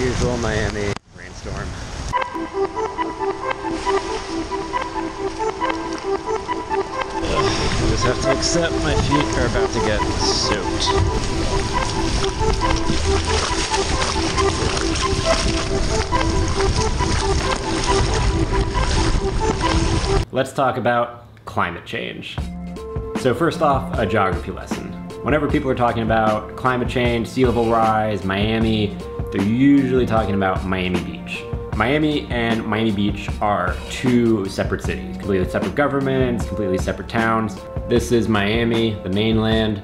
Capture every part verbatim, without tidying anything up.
usual Miami rainstorm. I just have to accept my feet are about to get soaked. Let's talk about climate change. So first off, a geography lesson. Whenever people are talking about climate change, sea level rise, Miami, they're usually talking about Miami Beach. Miami and Miami Beach are two separate cities, completely separate governments, completely separate towns. This is Miami, the mainland.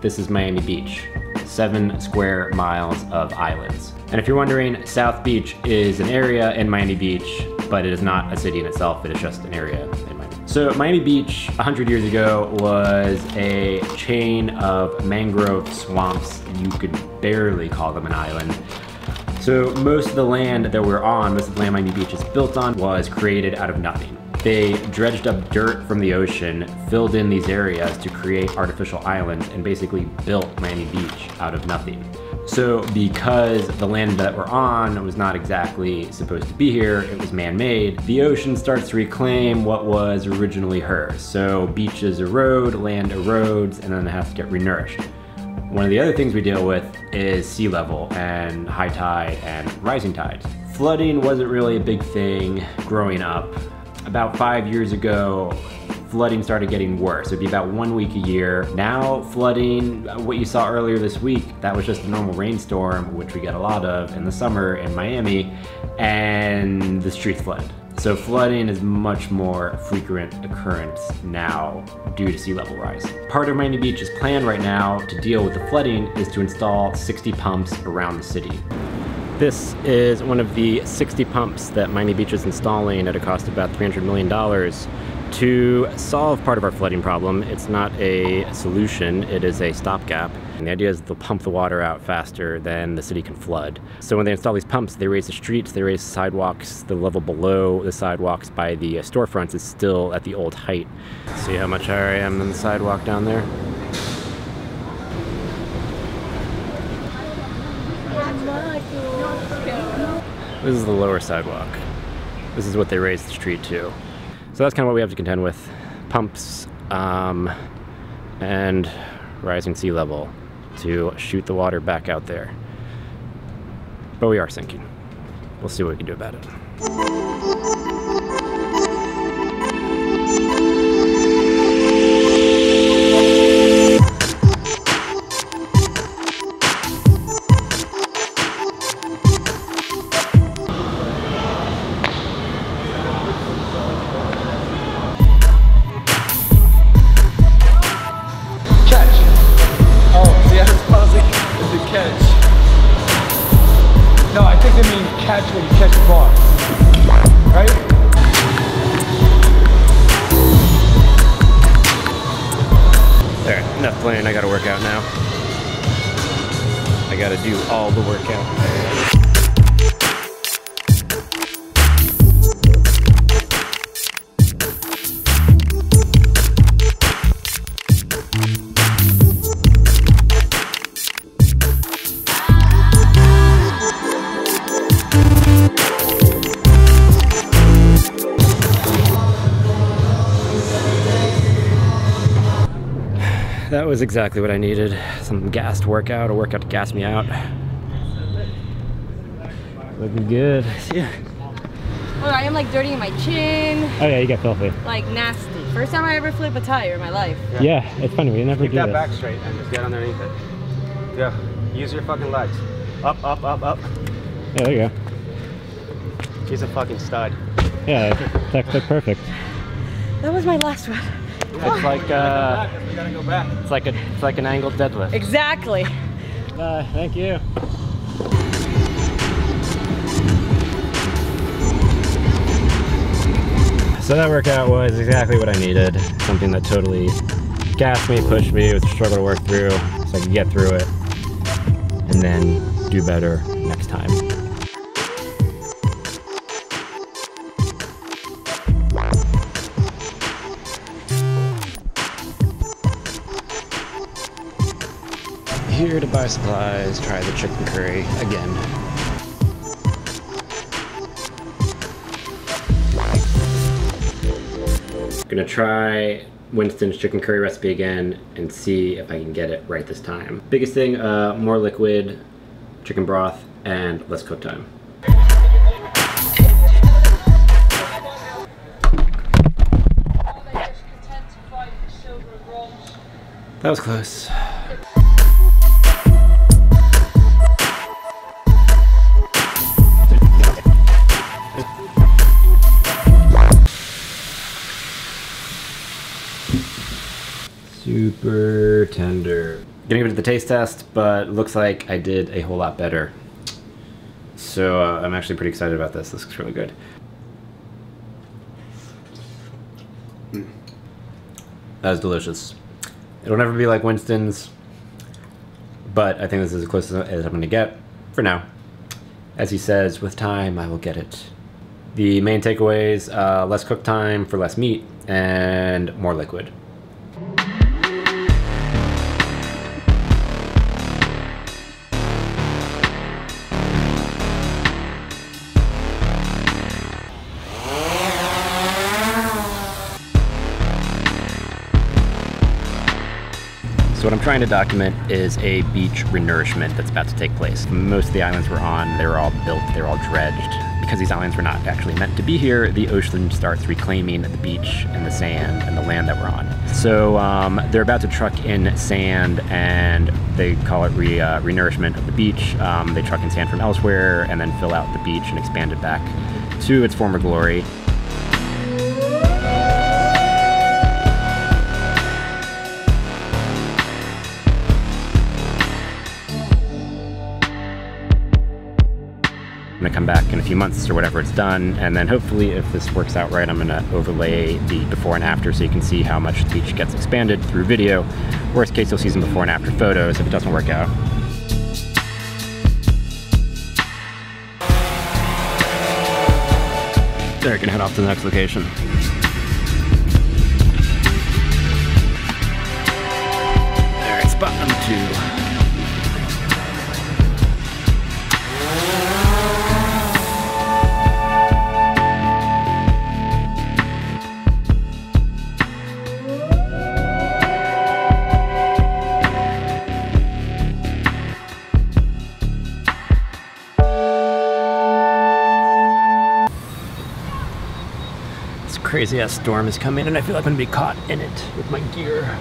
This is Miami Beach, seven square miles of islands. And if you're wondering, South Beach is an area in Miami Beach, but it is not a city in itself, it is just an area in Miami. So Miami Beach one hundred years ago was a chain of mangrove swamps. You could barely call them an island. So most of the land that we're on, most of the land Miami Beach is built on, was created out of nothing. They dredged up dirt from the ocean, filled in these areas to create artificial islands, and basically built Miami Beach out of nothing. So because the land that we're on was not exactly supposed to be here, it was man-made, the ocean starts to reclaim what was originally hers. So beaches erode, land erodes, and then it has to get renourished. One of the other things we deal with is sea level and high tide and rising tides. Flooding wasn't really a big thing growing up. About five years ago, flooding started getting worse. It'd be about one week a year. Now flooding, what you saw earlier this week, that was just a normal rainstorm, which we get a lot of in the summer in Miami, and the streets flooded. So flooding is much more frequent occurrence now due to sea level rise. Part of Miami Beach's plan right now to deal with the flooding is to install sixty pumps around the city. This is one of the sixty pumps that Miami Beach is installing at a cost of about three hundred million dollars to solve part of our flooding problem. It's not a solution, it is a stopgap. And the idea is they'll pump the water out faster than the city can flood. So when they install these pumps, they raise the streets, they raise the sidewalks. The level below the sidewalks by the storefronts is still at the old height. See how much higher I am than the sidewalk down there? This is the lower sidewalk. This is what they raised the street to. So that's kind of what we have to contend with. Pumps um, and rising sea level to shoot the water back out there. But we are sinking. We'll see what we can do about it. No, I think they mean catch when you catch the ball, right? Alright, enough playing, I gotta work out now. I gotta do all the workout. That was exactly what I needed. Some gassed workout, a workout to gas me out. Looking good. Yeah. Oh, I am like dirty in my chin. Oh yeah, you got filthy. Like nasty. First time I ever flip a tire in my life. Yeah, yeah, it's funny, we never Keep do that. Keep that back straight and just get underneath it. Yeah, use your fucking legs. Up, up, up, up. Yeah, there you go. He's a fucking stud. Yeah, that clicked perfect. That was my last one. It's like uh, we gotta go back. It's like a, it's like an angled deadlift. Exactly. Uh, thank you. So that workout was exactly what I needed. Something that totally gassed me, pushed me. It was a struggle to work through, so I could get through it, and then do better next time. Here to buy supplies, try the chicken curry again. Gonna try Winston's chicken curry recipe again and see if I can get it right this time. Biggest thing, uh, more liquid, chicken broth, and less cook time. That was close. Super tender. Gonna give it the taste test, but it looks like I did a whole lot better. So uh, I'm actually pretty excited about this. This looks really good. Mm. That was delicious. It'll never be like Winston's, but I think this is as close as I'm gonna get for now. As he says, with time, I will get it. The main takeaways, uh, less cook time for less meat and more liquid. So what I'm trying to document is a beach renourishment that's about to take place. Most of the islands we're on, they were all built, they were all dredged. Because these islands were not actually meant to be here, the ocean starts reclaiming the beach and the sand and the land that we're on. So um, they're about to truck in sand, and they call it re, uh, renourishment of the beach. Um, they truck in sand from elsewhere and then fill out the beach and expand it back to its former glory. I'm gonna come back in a few months or whatever it's done, and then hopefully if this works out right, I'm gonna overlay the before and after so you can see how much the beach gets expanded through video. Worst case, you'll see some before and after photos if it doesn't work out. There, I can head off to the next location. All right, spot number two. Crazy ass storm is coming and I feel like I'm gonna be caught in it with my gear.